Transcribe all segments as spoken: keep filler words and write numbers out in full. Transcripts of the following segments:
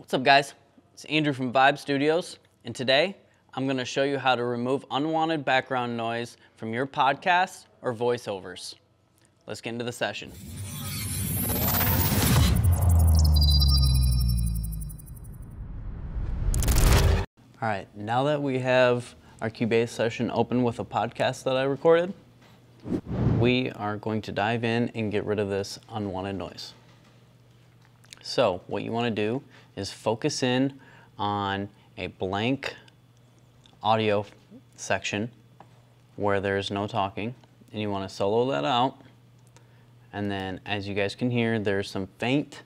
What's up guys, it's Andrew from Vybe Studios, and today I'm going to show you how to remove unwanted background noise from your podcast or voiceovers. Let's get into the session. All right, now that we have our Cubase session open with a podcast that I recorded, we are going to dive in and get rid of this unwanted noise. So what you want to do is focus in on a blank audio section where there's no talking, and you want to solo that out. And then as you guys can hear, there's some faint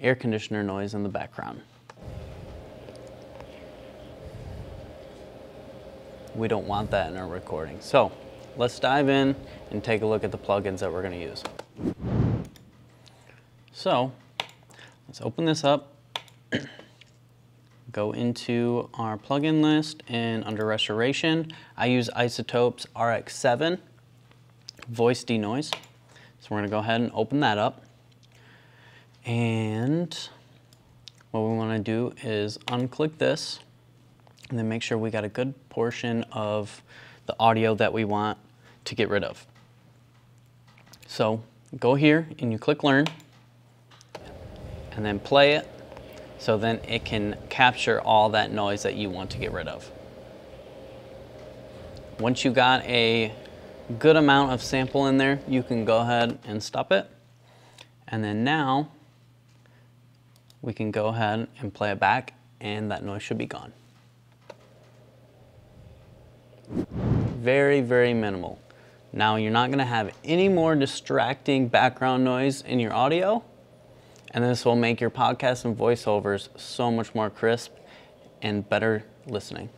air conditioner noise in the background. We don't want that in our recording. So let's dive in and take a look at the plugins that we're going to use. So let's open this up, go into our plugin list, and under restoration, I use iZotope's R X seven voice denoise. So we're going to go ahead and open that up. And what we want to do is unclick this, and then make sure we got a good portion of the audio that we want to get rid of. So go here and you click learn and then play it, so then it can capture all that noise that you want to get rid of. Once you got a good amount of sample in there, you can go ahead and stop it. And then now we can go ahead and play it back, and that noise should be gone. Very, very minimal. Now you're not going to have any more distracting background noise in your audio, and this will make your podcasts and voiceovers so much more crisp and better listening.